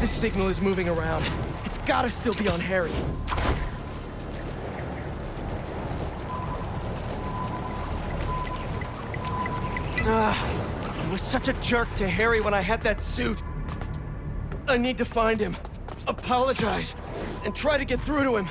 This signal is moving around. It's gotta still be on Harry. I was such a jerk to Harry when I had that suit. I need to find him, apologize, and try to get through to him.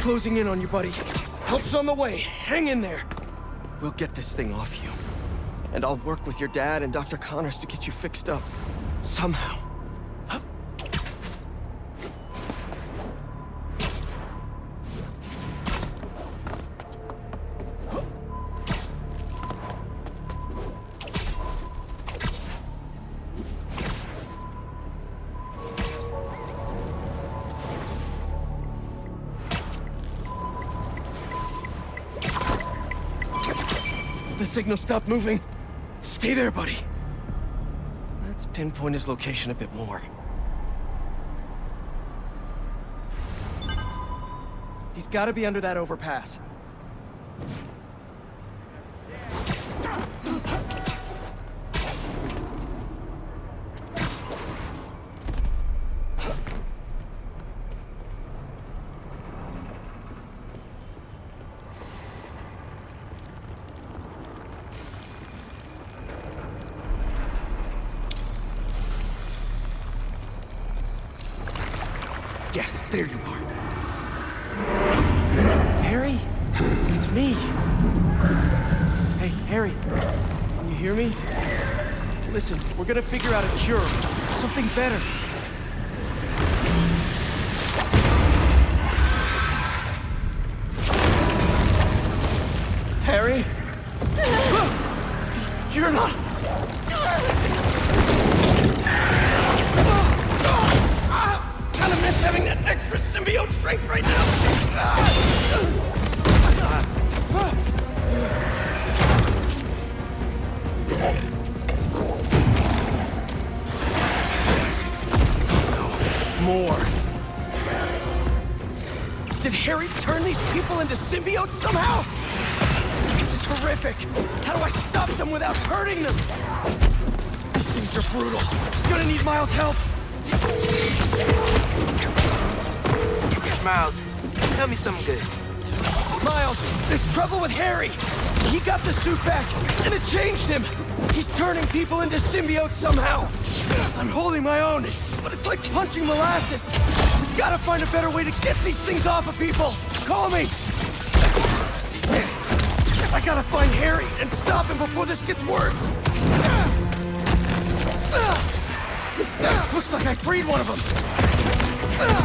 Closing in on you, buddy. Help's on the way. Hang in there. We'll get this thing off you. And I'll work with your dad and Dr. Connors to get you fixed up. Somehow. Signal stopped moving. Stay there, buddy. Let's pinpoint his location a bit more. He's got to be under that overpass. Yes, there you are. Harry? It's me. Hey, Harry. Can you hear me? Listen, we're gonna figure out a cure. Something better. Harry? You're not... having that extra symbiote strength right now! Oh, no. More. Did Harry turn these people into symbiotes somehow? This is horrific! How do I stop them without hurting them? These things are brutal. Gonna need Miles' help! Miles, tell me something good. Miles, there's trouble with Harry. He got the suit back, and it changed him. He's turning people into symbiotes somehow. I'm holding my own, but it's like punching molasses. We've got to find a better way to get these things off of people. Call me. I gotta find Harry and stop him before this gets worse. Looks like I freed one of them.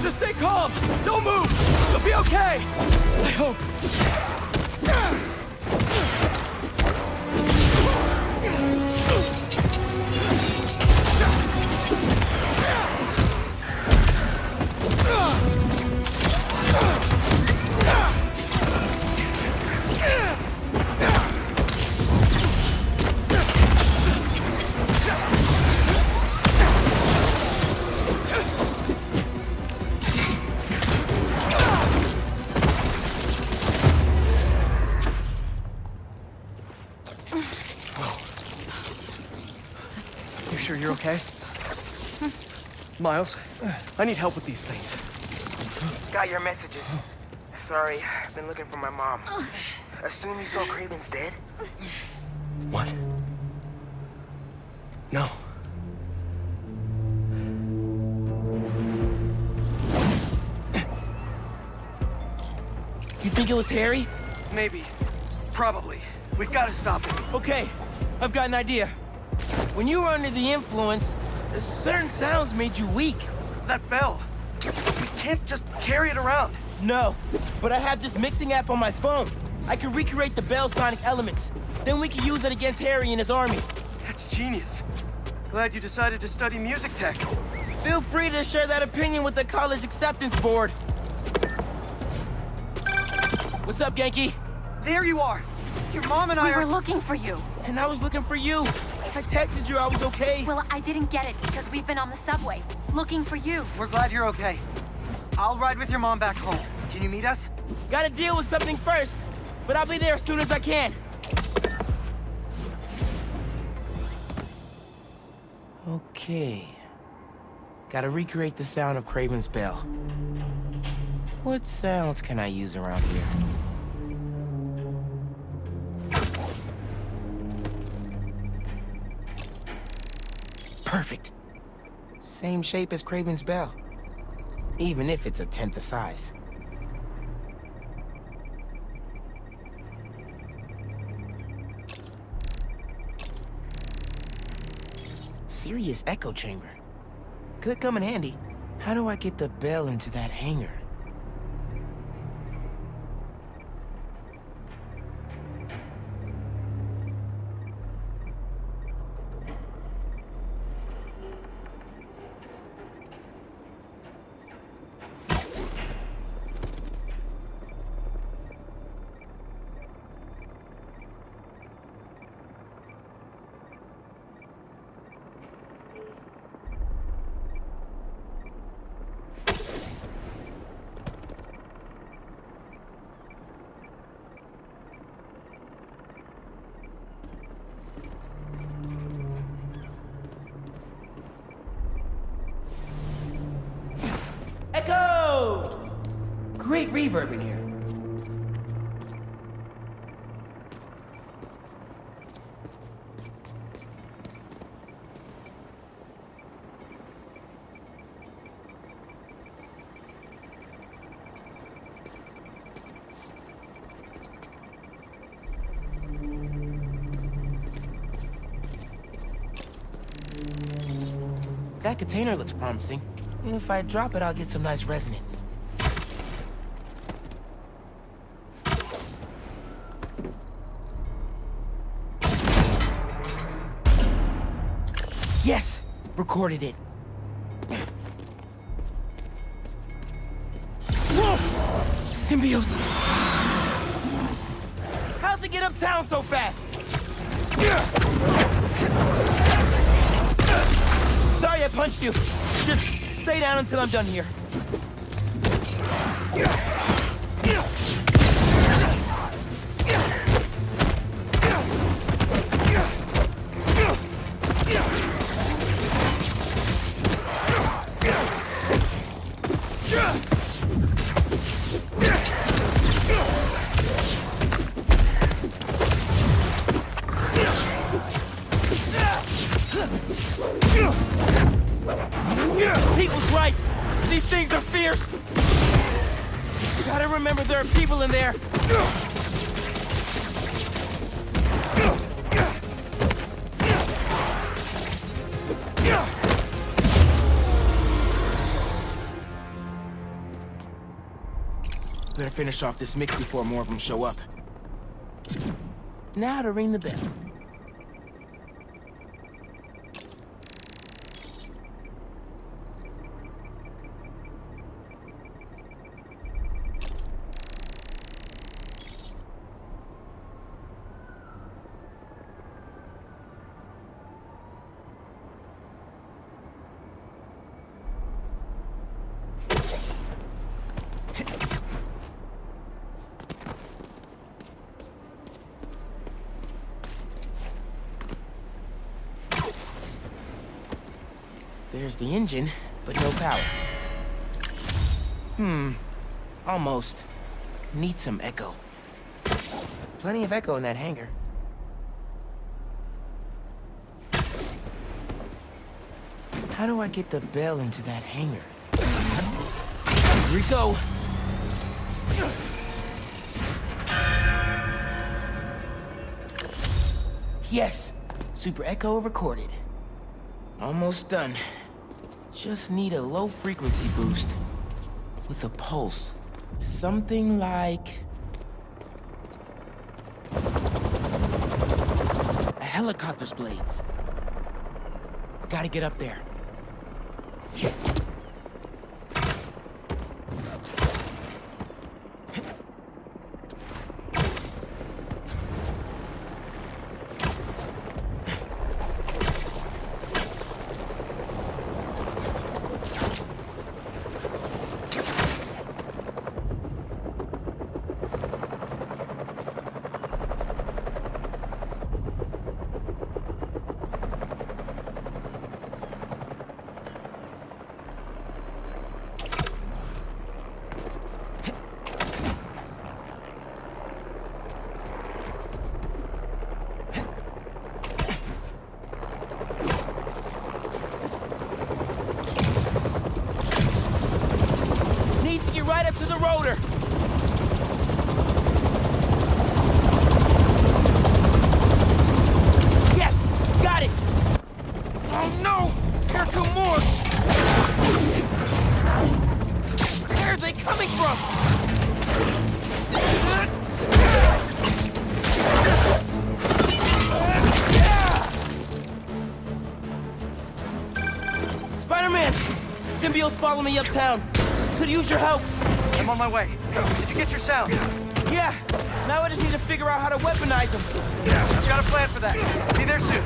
Just stay calm. Don't move. You'll be okay. I hope. Sure you're okay? Miles, I need help with these things. Got your messages. Sorry, I've been looking for my mom. Assume you saw Craven's dead? What? No. You think it was Harry? Maybe. Probably. We've got to stop him. Okay, I've got an idea. When you were under the influence, certain sounds made you weak. That bell. We can't just carry it around. No, but I have this mixing app on my phone. I can recreate the bell's sonic elements. Then we can use it against Harry and his army. That's genius. Glad you decided to study music tech. Feel free to share that opinion with the college acceptance board. What's up, Genki? There you are. Your mom and I were looking for you. And I was looking for you. I texted you I was okay. Well, I didn't get it because we've been on the subway, looking for you. We're glad you're okay. I'll ride with your mom back home. Can you meet us? Gotta deal with something first, but I'll be there as soon as I can. Okay. Gotta recreate the sound of Kraven's bell. What sounds can I use around here? Perfect. Same shape as Kraven's bell. Even if it's a tenth the size. Serious echo chamber. Could come in handy. How do I get the bell into that hangar? Great reverb in here. That container looks promising. If I drop it, I'll get some nice resonance. Yes! Recorded it. Whoa! Symbiotes! How'd they get uptown so fast? Sorry I punched you. Just stay down until I'm done here. Pete was right. These things are fierce. You gotta remember there are people in there. Better finish off this mix before more of them show up. Now to ring the bell. There's the engine, but no power. Almost. Need some echo. Plenty of echo in that hangar. How do I get the bell into that hangar? Here we go. Yes, super echo recorded. Almost done. Just need a low-frequency boost with a pulse. Something like a helicopter's blades. Gotta get up there. Oh no! Here come more! Where are they coming from? Spider-Man! Symbiotes follow me uptown. Could use your help. I'm on my way. Did you get your sound? Yeah. Now I just need to figure out how to weaponize them. I've got a plan for that. Be there soon.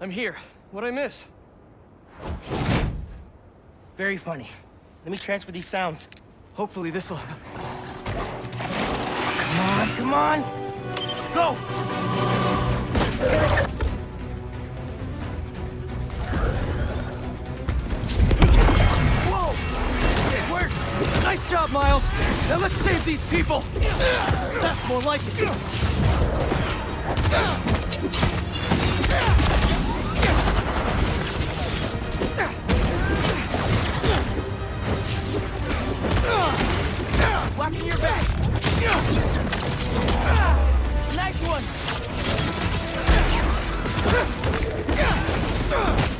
I'm here. What'd I miss? Very funny. Let me transfer these sounds. Hopefully this'll help. Come on, go! Whoa! It worked! Nice job, Miles! Now let's save these people! That's more like it! Locking your back. Nice one. You started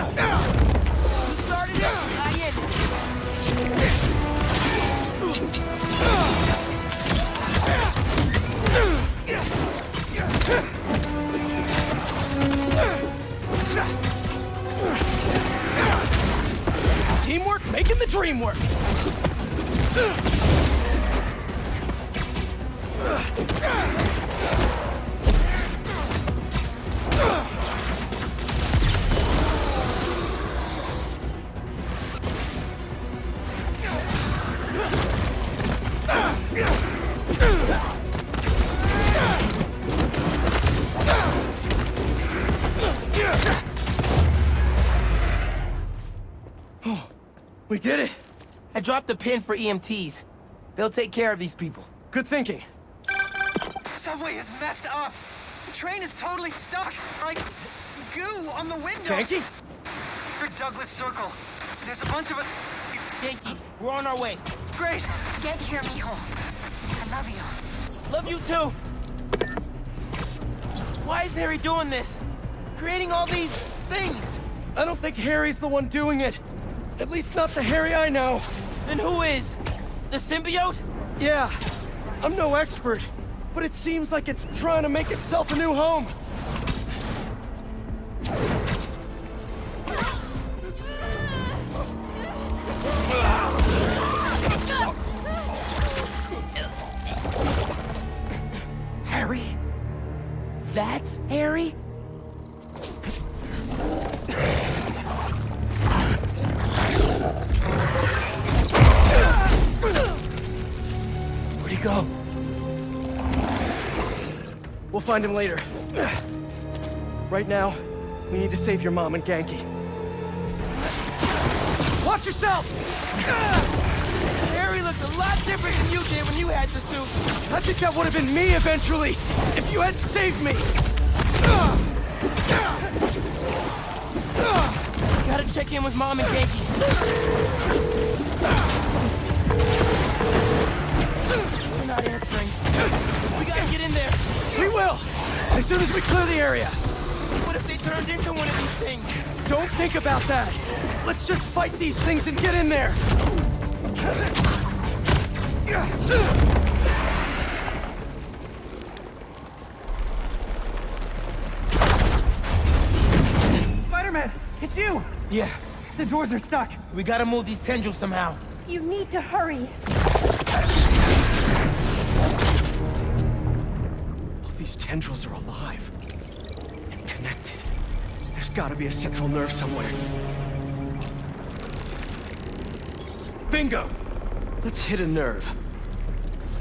it. I hit it. Teamwork making the dream work! We did it! I dropped a pin for EMTs. They'll take care of these people. Good thinking. Subway is messed up. The train is totally stuck. Like goo on the windows. Genki? For Douglas Circle. There's a bunch of us. Genki, we're on our way. Great. Get here, mijo. I love you. Love you too. Why is Harry doing this? Creating all these things. I don't think Harry's the one doing it. At least not the Harry I know. Then who is? The symbiote? Yeah. I'm no expert, but it seems like it's trying to make itself a new home. Harry? Where'd he go? We'll find him later. Right now, we need to save your mom and Genki. Watch yourself! Harry looked a lot different than you did when you had the suit. I think that would have been me eventually, if you hadn't saved me. Gotta check in with Mom and Genki. They're not answering. We gotta get in there. We will! As soon as we clear the area. What if they turned into one of these things? Don't think about that. Let's just fight these things and get in there. Spider-Man, it's you! Yeah. The doors are stuck. We gotta move these tendrils somehow. You need to hurry. These tendrils are alive and connected. There's gotta be a central nerve somewhere. Bingo! Let's hit a nerve.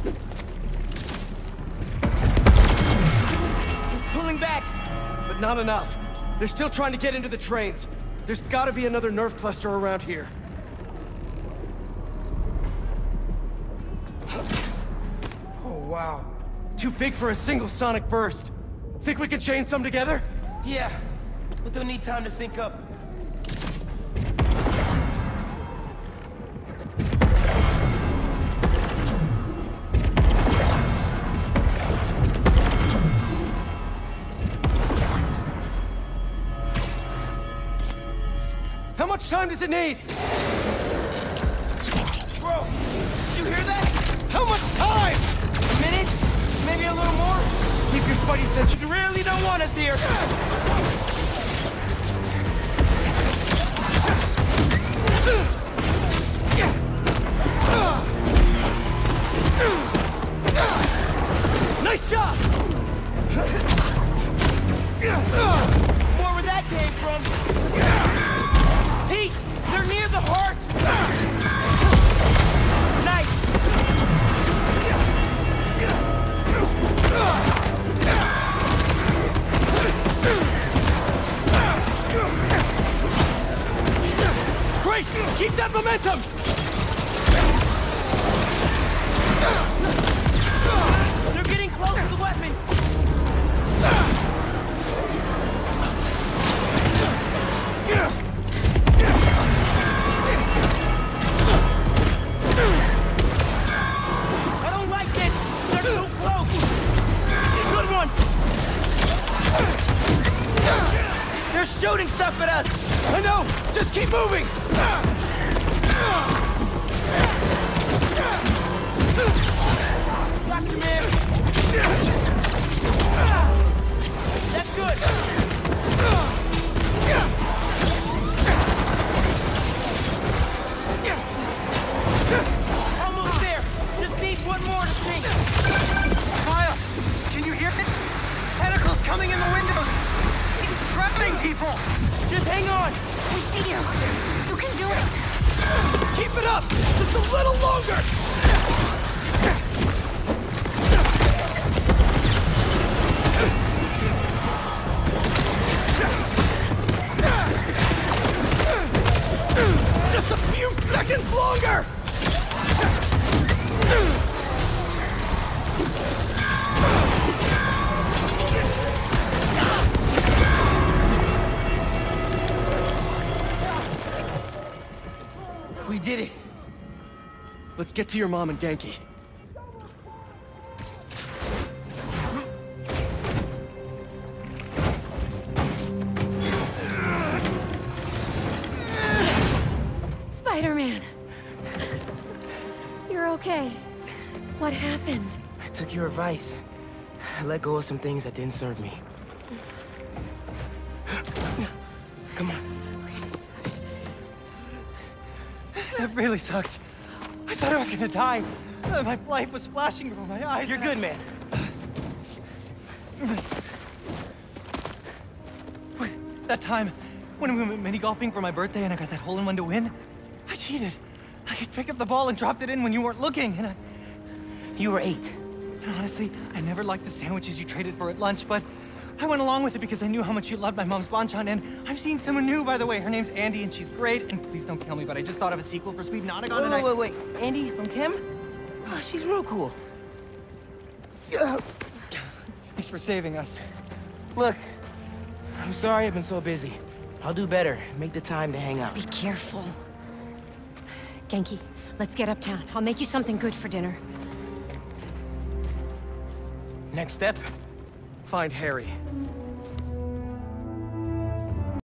He's pulling back! But not enough. They're still trying to get into the trains. There's gotta be another nerve cluster around here. Oh, wow. Too big for a single sonic burst. Think we can chain some together? Yeah, but they'll need time to sync up. How much time does it need? Bro, did you hear that? How much time? A minute? Maybe a little more? Keep your spidey sense. You really don't want us here. Nice job! More where that came from. Pete, they're near the heart. Nice. Great! Keep that momentum! They're getting close to the weapon! I don't like this! They're too close! Good one! They're shooting stuff at us! I know! Just keep moving! Lock him in! That's good! Almost there! Just need one more to sink! Can you hear it? Tentacles coming in the windows! It's trapping people! Just hang on! We see you! You can do it! Keep it up! Just a little longer! Just a few seconds longer! We did it. Let's get to your mom and Genki. Spider-Man. You're okay. What happened? I took your advice. I let go of some things that didn't serve me. Come on. Okay. That really sucks. I thought I was gonna die. My life was flashing before my eyes. You're good, man. That time when we went mini-golfing for my birthday and I got that hole-in-one to win, I cheated. I picked up the ball and dropped it in when you weren't looking, and I... You were 8. And honestly, I never liked the sandwiches you traded for at lunch, but I went along with it because I knew how much you loved my mom's Bonchan, and I'm seeing someone new, by the way. Her name's Andy, and she's great, and please don't kill me, but I just thought of a sequel for Sweet Nanagon, and Wait, Andy from Kim? Oh, she's real cool. Thanks for saving us. Look, I'm sorry I've been so busy. I'll do better. Make the time to hang out. Be careful. Genki, let's get uptown. I'll make you something good for dinner. Next step? Find Harry.